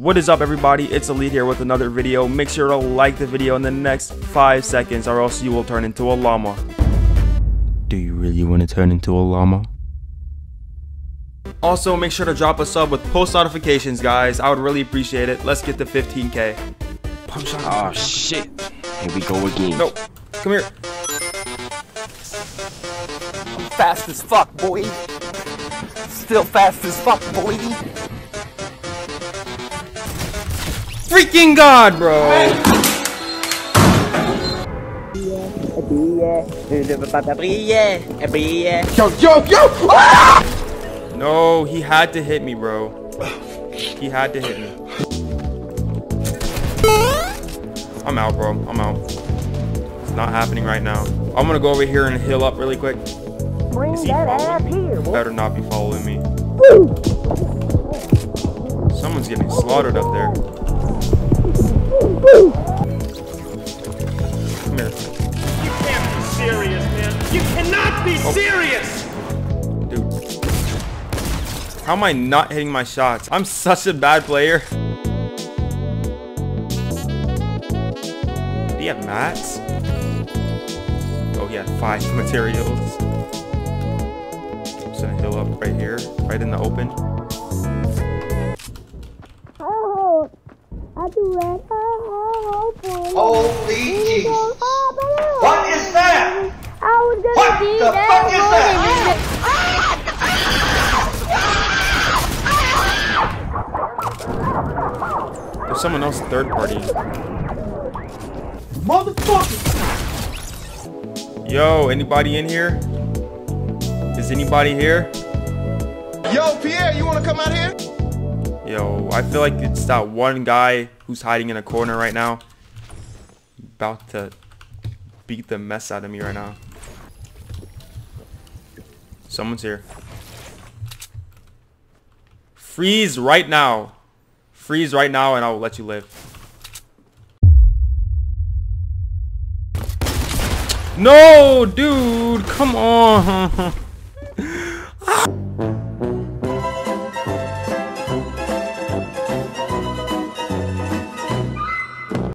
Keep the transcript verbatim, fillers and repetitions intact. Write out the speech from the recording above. What is up, everybody? It's Elite here with another video. Make sure to like the video in the next five seconds or else you will turn into a llama. Do you really want to turn into a llama? Also, make sure to drop a sub with post notifications, guys. I would really appreciate it. Let's get to fifteen K. Oh shit. Here we go again. No. Come here. I'm fast as fuck, boy. Still fast as fuck, boy. Freaking God, bro! Yo, yo, yo! Ah! No, he had to hit me, bro. He had to hit me. I'm out, bro. I'm out. It's not happening right now. I'm gonna go over here and heal up really quick. Is he following me? Better not be following me. Someone's getting slaughtered up there. Woo. Come here. You can't be serious, man. You cannot be oh. serious! Dude. How am I not hitting my shots? I'm such a bad player. Do you have mats? Oh, he had five materials. I'm just gonna heal up right here, right in the open. Oh, I do it. Holy Jesus! What is that? I was gonna what be the fuck is that? There's someone else third party. Motherfucker! Yo, anybody in here? Is anybody here? Yo, Pierre, you wanna come out here? Yo, I feel like it's that one guy who's hiding in a corner right now. About to beat the mess out of me right now. Someone's here. Freeze right now. Freeze right now and I'll let you live. No, dude, come on.